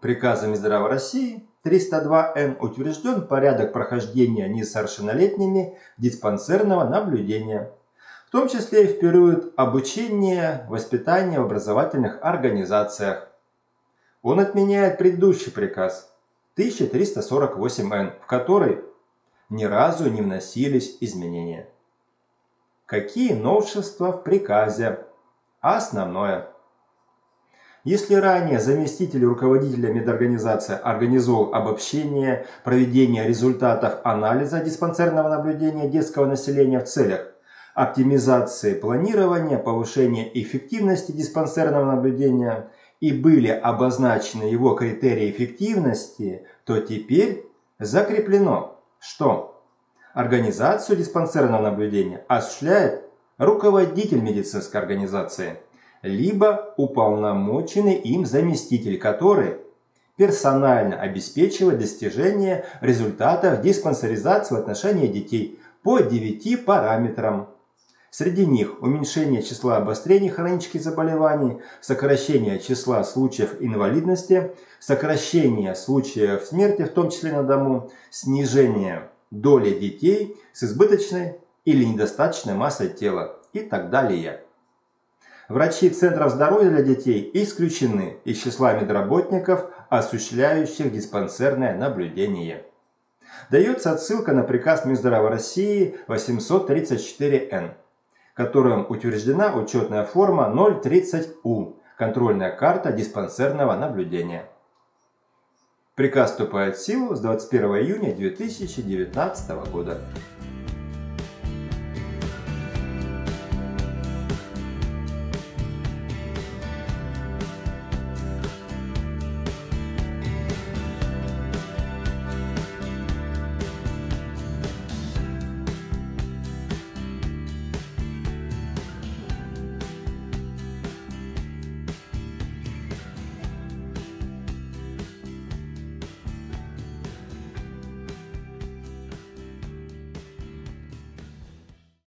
Приказом Минздрава России 302н утвержден порядок прохождения несовершеннолетними диспансерного наблюдения, в том числе и в период обучения, воспитания в образовательных организациях. Он отменяет предыдущий приказ 1348н, в который ни разу не вносились изменения. Какие новшества в приказе? Основное. Если ранее заместитель руководителя медорганизации организовал обобщение, проведение результатов анализа диспансерного наблюдения детского населения в целях оптимизации планирования, повышения эффективности диспансерного наблюдения и были обозначены его критерии эффективности, то теперь закреплено, что организацию диспансерного наблюдения осуществляет руководитель медицинской организации, либо уполномоченный им заместитель, который персонально обеспечивает достижение результатов диспансеризации в отношении детей по 9 параметрам. Среди них уменьшение числа обострений хронических заболеваний, сокращение числа случаев инвалидности, сокращение случаев смерти, в том числе на дому, снижение доли детей с избыточной или недостаточной массой тела и так далее. Врачи центров здоровья для детей исключены из числа медработников, осуществляющих диспансерное наблюдение. Дается отсылка на приказ Минздрава России 834Н, которым утверждена учетная форма 030У, контрольная карта диспансерного наблюдения. Приказ вступает в силу с 21 июня 2019 года.